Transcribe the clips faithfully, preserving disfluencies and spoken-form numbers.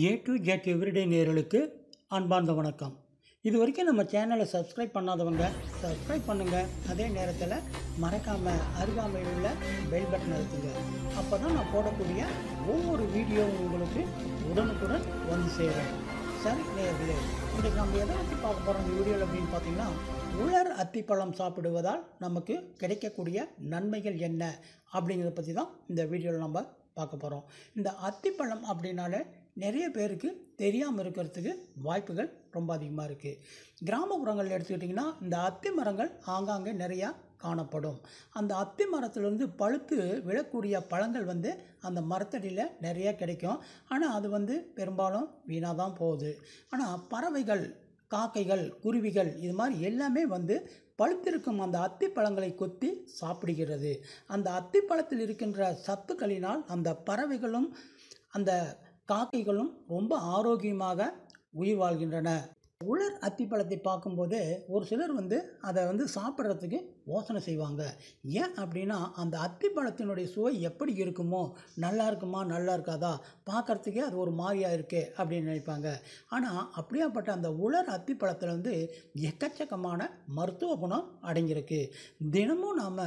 A to Z everyday நேயர்களுக்கு அன்பார்ந்த வணக்கம்। இது வரைக்கும் நம்ம சேனலை சப்ஸ்கிரைப் பண்ணாதவங்க சப்ஸ்கிரைப் பண்ணுங்க। அதே நேரத்துல மறக்காம அருகாமையில் உள்ள பெல் பட்டனை அழுத்துங்க। அப்பதான் நான் போடக்கூடிய ஒவ்வொரு வீடியோவும் உங்களுக்கு உடனுக்குடன் வந்து சேரும்। சரி நேயர்களே, இன்னைக்கு நாம எதை பத்தி பார்க்க போறோம் இந்த வீடியோல அப்படினு பாத்தீங்கன்னா, உலர் அத்திப்பழம் சாப்பிடுவதால் நமக்கு கிடைக்கக்கூடிய நன்மைகள் என்ன அப்படிங்கறத பத்தி தான் இந்த வீடியோல நம்ம பார்க்க போறோம்। இந்த அத்திப்பழம் அப்படினால நிறைய பேருக்கு தெரியாமல் இருக்கிறதுக்கு வாய்ப்புகள் ரொம்ப அதிகமாக இருக்குது। கிராமப்புறங்களில் எடுத்துக்கிட்டிங்கன்னா இந்த அத்தி மரங்கள் ஆங்காங்கே நிறையா காணப்படும்। அந்த அத்தி மரத்துலேருந்து பழுத்து விழக்கூடிய பழங்கள் வந்து அந்த மரத்தடியில் நிறையா கிடைக்கும்। ஆனால் அது வந்து பெரும்பாலும் வீணாக தான் போகுது। ஆனால் பறவைகள், காக்கைகள், குருவிகள் இது மாதிரி எல்லாமே வந்து பழுத்திருக்கும் அந்த அத்திப்பழங்களை கொத்தி சாப்பிடுகிறது। அந்த அத்திப்பழத்தில் இருக்கின்ற சத்துக்களினால் அந்த பறவைகளும் அந்த காக்கைகளும் ரொம்ப ஆரோக்கியமாக உயிர் வாழ்கின்றன। உலர் அத்திப்பழத்தை பார்க்கும்போது ஒரு சிலர் வந்து அதை வந்து சாப்பிட்றதுக்கு யோசனை செய்வாங்க। ஏன் அப்படின்னா அந்த அத்திப்பழத்தினுடைய சுவை எப்படி இருக்குமோ, நல்லா இருக்குமா நல்லா இருக்காதா, பார்க்குறதுக்கே அது ஒரு மாதிரியாக இருக்குது அப்படின்னு நினைப்பாங்க। ஆனால் அப்படியாப்பட்ட அந்த உலர் அத்திப்பழத்தில் வந்து எக்கச்சக்கமான மருத்துவ குணம் அடங்கியிருக்கு। தினமும் நாம்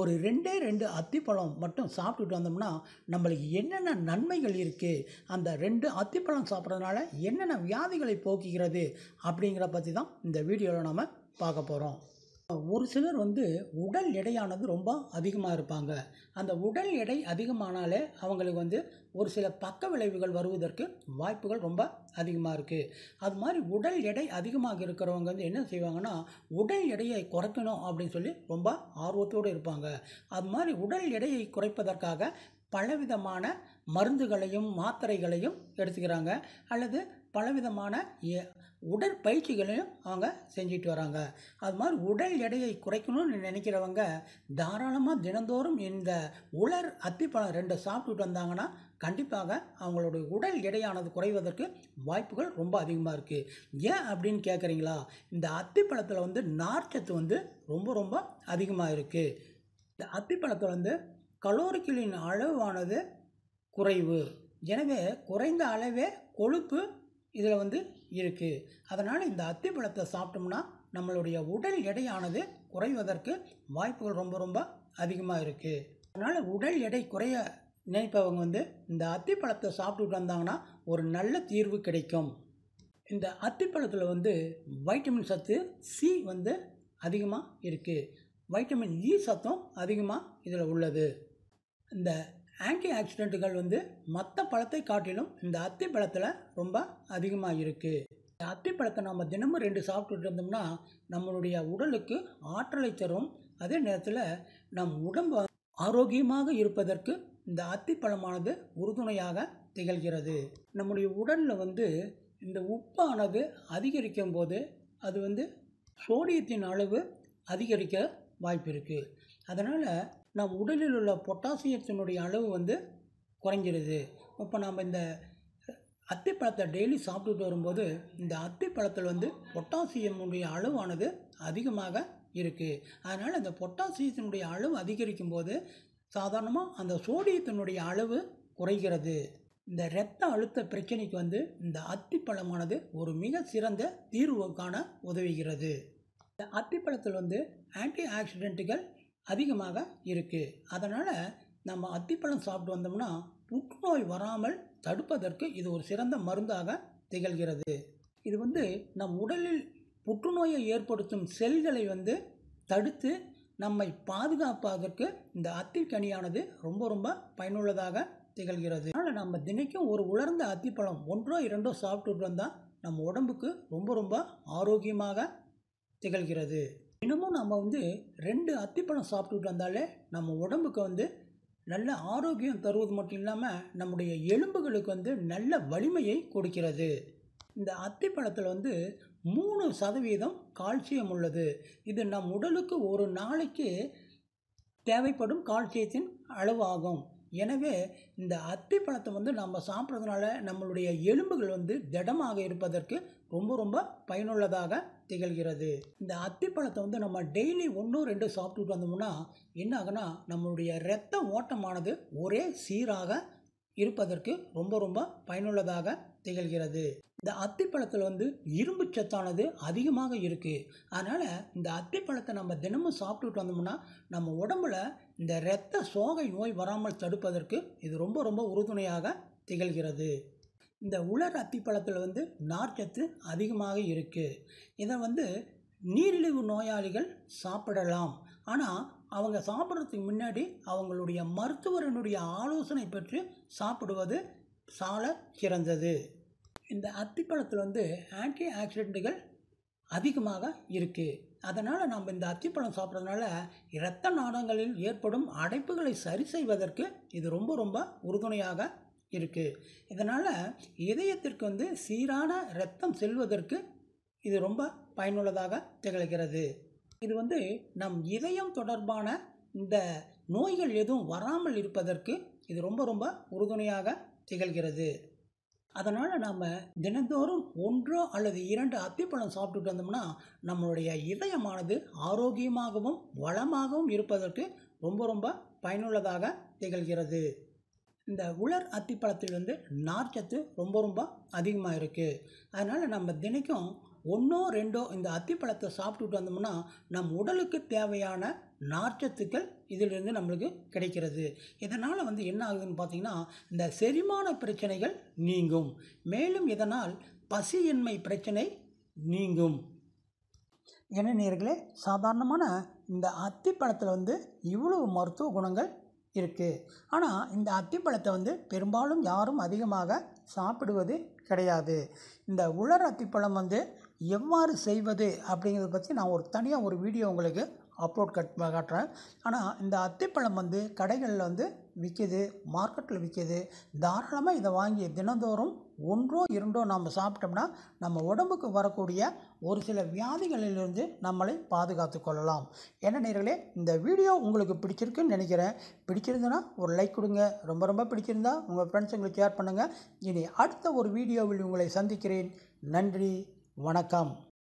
ஒரு ரெண்டே ரெண்டு அத்திப்பழம் மட்டும் சாப்பிட்டுட்டு வந்தோம்னா நம்மளுக்கு என்னென்ன நன்மைகள் இருக்குது, அந்த ரெண்டு அத்திப்பழம் சாப்பிட்றதுனால என்னென்ன வியாதிகளை போக்குகிறது அப்படிங்கிற பற்றி தான் இந்த வீடியோவில் நாம் பார்க்க போகிறோம்। ஒரு சிலர் வந்து உடல் எடையானது ரொம்ப அதிகமாக இருப்பாங்க। அந்த உடல் எடை அதிகமானாலே அவங்களுக்கு வந்து ஒரு சில பக்க விளைவுகள் வருவதற்கு வாய்ப்புகள் ரொம்ப அதிகமாக இருக்குது। அது மாதிரி உடல் எடை அதிகமாக இருக்கிறவங்க வந்து என்ன செய்வாங்கன்னா, உடல் எடையை குறைக்கணும் அப்படின்னு சொல்லி ரொம்ப ஆர்வத்தோடு இருப்பாங்க। அது மாதிரி உடல் எடையை குறைப்பதற்காக பலவிதமான மருந்துகளையும் மாத்திரைகளையும் எடுத்துக்கிறாங்க, அல்லது பலவிதமான உடற்பயிற்சிகளையும் அவங்க செஞ்சுட்டு வராங்க। அது மாதிரி உடல் எடையை குறைக்கணும்னு நினைக்கிறவங்க தாராளமாக தினந்தோறும் இந்த உலர் அத்திப்பழம் ரெண்டு சாப்பிட்டுட்டு வந்தாங்கன்னா கண்டிப்பாக அவங்களுடைய உடல் எடையானது குறைவதற்கு வாய்ப்புகள் ரொம்ப அதிகமாக இருக்குது। ஏன் அப்படின்னு கேட்குறீங்களா, இந்த அத்திப்பழத்தில் வந்து நார்ச்சத்து வந்து ரொம்ப ரொம்ப அதிகமாக இருக்குது। இந்த அத்திப்பழத்தில் வந்து கலோரிகளின் அளவானது குறைவு, எனவே குறைந்த அளவே கொழுப்பு இதில் வந்து இருக்குது। அதனால் இந்த அத்திப்பழத்தை சாப்பிட்டோம்னா நம்மளுடைய உடல் எடையானது குறைவதற்கு வாய்ப்புகள் ரொம்ப ரொம்ப அதிகமாக இருக்குது। அதனால் உடல் எடை குறைய நினைப்பவங்க வந்து இந்த அத்திப்பழத்தை சாப்பிட்டுட்டு வந்தாங்கன்னா ஒரு நல்ல தீர்வு கிடைக்கும்। இந்த அத்திப்பழத்தில் வந்து வைட்டமின் சத்து சி வந்து அதிகமாக இருக்குது, வைட்டமின் இ சத்தும் அதிகமாக இதில் உள்ளது। இந்த ஆன்டி ஆக்சிடென்ட்டுகள் வந்து மற்ற பழத்தை காட்டிலும் இந்த அத்திப்பழத்தில் ரொம்ப அதிகமாக இருக்குது। இந்த அத்திப்பழத்தை நம்ம தினமும் ரெண்டு சாப்பிட்டுட்டு இருந்தோம்னா நம்மளுடைய உடலுக்கு ஆற்றலை தரும்। அதே நேரத்தில் நம் உடம்பு ஆரோக்கியமாக இருப்பதற்கு இந்த அத்திப்பழமானது உறுதுணையாக திகழ்கிறது। நம்முடைய உடலில் வந்து இந்த உப்பானது அதிகரிக்கும் போது அது வந்து சோடியத்தின் அளவு அதிகரிக்க வாய்ப்பு இருக்குது। அதனால் நம் உடலில் உள்ள பொட்டாசியத்தினுடைய அளவு வந்து குறைஞ்சிருது। இப்போ நம்ம இந்த அத்திப்பழத்தை டெய்லி சாப்பிட்டுட்டு வரும்போது இந்த அத்திப்பழத்தில் வந்து பொட்டாசியமுடைய அளவானது அதிகமாக இருக்குது। அதனால் இந்த பொட்டாசியத்தினுடைய அளவு அதிகரிக்கும் போது சாதாரணமாக அந்த சோடியத்தினுடைய அளவு குறைகிறது। இந்த இரத்த அழுத்த பிரச்சனைக்கு வந்து இந்த அத்திப்பழமானது ஒரு மிக சிறந்த தீர்வுக்கான உதவுகிறது। இந்த அத்திப்பழத்தில் வந்து ஆன்டி ஆக்சிடென்ட்டுகள் அதிகமாக இருக்குது। அதனால் நம்ம அத்திப்பழம் சாப்பிட்டு வந்தோம்னா புற்றுநோய் வராமல் தடுப்பதற்கு இது ஒரு சிறந்த மருந்தாக திகழ்கிறது। இது வந்து நம் உடலில் புற்றுநோயை ஏற்படுத்தும் செல்களை வந்து தடுத்து நம்மை பாதுகாப்பதற்கு இந்த அத்திக்கனியானது ரொம்ப ரொம்ப பயனுள்ளதாக திகழ்கிறது। அதனால் நம்ம தினைக்கும் ஒரு உலர்ந்த அத்திப்பழம் ஒன்றோ இரண்டோ சாப்பிட்டுட்டு வந்தால் நம்ம உடம்புக்கு ரொம்ப ரொம்ப ஆரோக்கியமாக திகழ்கிறது। தினமும் நம்ம வந்து ரெண்டு அத்திப்பழம் சாப்பிட்டுட்டு வந்தாலே நம்ம உடம்புக்கு வந்து நல்ல ஆரோக்கியம் தருவது மட்டும் இல்லாமல் நம்முடைய எலும்புகளுக்கு வந்து நல்ல வலிமையை கொடுக்கிறது। இந்த அத்திப்பழத்தில் வந்து மூணு சதவீதம் கால்சியம் உள்ளது। இது நம் உடலுக்கு ஒரு நாளைக்கு தேவைப்படும் கால்சியத்தின் அளவு ஆகும்। எனவே இந்த அத்திப்பழத்தை வந்து நம்ம சாப்பிட்றதுனால நம்மளுடைய எலும்புகள் வந்து திடமாக இருப்பதற்கு ரொம்ப ரொம்ப பயனுள்ளதாக திகழ்கிறது। இந்த அத்திப்பழத்தை வந்து நம்ம டெய்லி ஒன்று ரெண்டு சாப்பிட்டுட்டு வந்தோம்னா என்ன ஆகுனா நம்மளுடைய இரத்த ஓட்டமானது ஒரே சீராக இருப்பதற்கு ரொம்ப ரொம்ப பயனுள்ளதாக திகழ்கிறது. இந்த அத்திப்பழத்தில் வந்து இரும்பு சத்தானது அதிகமாக இருக்குது. அதனால் இந்த அத்திப்பழத்தை நம்ம தினமும் சாப்பிட்டுட்டு வந்தோம்னா நம்ம உடம்புல இந்த இரத்த சோகை நோய் வராமல் தடுப்பதற்கு இது ரொம்ப ரொம்ப உறுதுணையாக திகழ்கிறது. இந்த உலர் அத்திப்பழத்தில் வந்து நார்ச்சத்து அதிகமாக இருக்குது. இதை வந்து நீரிழிவு நோயாளிகள் சாப்பிடலாம். ஆனால் அவங்க சாப்பிட்றதுக்கு முன்னாடி அவங்களுடைய மருத்துவரனுடைய ஆலோசனை பெற்று சாப்பிடுவது சால சிறந்தது. இந்த அத்திப்பழத்தில் வந்து ஆன்டி ஆக்சிடெண்ட்டுகள் அதிகமாக இருக்குது. அதனால் நம்ம இந்த அத்திப்பழம் சாப்பிட்றதுனால இரத்த நாளங்களில் ஏற்படும் அடைப்புகளை சரி செய்வதற்கு இது ரொம்ப ரொம்ப உறுதுணையாக இருக்குது. இதனால் இதயத்திற்கு வந்து சீரான இரத்தம் செல்வதற்கு இது ரொம்ப பயனுள்ளதாக திகழ்கிறது. இது வந்து நம் இதயம் தொடர்பான இந்த நோய்கள் எதுவும் வராமல் இருப்பதற்கு இது ரொம்ப ரொம்ப உறுதுணையாக திகழ்கிறது. அதனால் நம்ம தினந்தோறும் ஒன்றோ அல்லது இரண்டு அத்திப்பழம் சாப்பிட்டுட்டு வந்தோம்னா நம்மளுடைய இதயமானது ஆரோக்கியமாகவும் வளமாகவும் இருப்பதற்கு ரொம்ப ரொம்ப பயனுள்ளதாக திகழ்கிறது. இந்த உலர் அத்திப்பழத்தில் வந்து நார்ச்சத்து ரொம்ப ரொம்ப அதிகமாக இருக்குது. அதனால் நம்ம தினைக்கும் ஒன்றோ ரெண்டோ இந்த அத்திப்பழத்தை சாப்பிட்டுட்டு வந்தோம்னா நம் உடலுக்கு தேவையான நார்ச்சத்துக்கள் இதிலிருந்து நம்மளுக்கு கிடைக்கிறது. இதனால் வந்து என்ன ஆகுதுன்னு பார்த்திங்கன்னா இந்த செரிமான பிரச்சனைகள் நீங்கும். மேலும் இதனால் பசியின்மை பிரச்சனை நீங்கும். என்ன நேயர்களே, சாதாரணமான இந்த அத்திப்பழத்தில் வந்து இவ்வளவு மருத்துவ குணங்கள் இருக்குது. ஆனால் இந்த அத்திப்பழத்தை வந்து பெரும்பாலும் யாரும் அதிகமாக சாப்பிடுவது கிடையாது. இந்த உலர் அத்திப்பழம் வந்து எவ்வாறு செய்வது அப்படிங்கிறத பற்றி நான் ஒரு தனியாக ஒரு வீடியோ உங்களுக்கு அப்லோட் கட் காட்டுறேன். ஆனால் இந்த அத்திப்பழம் வந்து கடைகளில் வந்து விற்கிது, மார்க்கெட்டில் விற்கிது. தாராளமாக இதை வாங்கி தினந்தோறும் ஒன்றோ இரண்டோ நாம் சாப்பிட்டோம்னா நம்ம உடம்புக்கு வரக்கூடிய ஒரு சில வியாதிகளிலிருந்து நம்மளை பாதுகாத்து கொள்ளலாம். என்ன நேயர்களே, இந்த வீடியோ உங்களுக்கு பிடிச்சிருக்குன்னு நினைக்கிறேன். பிடிச்சிருந்ததுன்னா ஒரு லைக் கொடுங்க. ரொம்ப ரொம்ப பிடிச்சிருந்தா உங்கள் ஃப்ரெண்ட்ஸுங்களுக்கு ஷேர் பண்ணுங்கள். இனி அடுத்த ஒரு வீடியோவில் உங்களை சந்திக்கிறேன். நன்றி, வணக்கம்.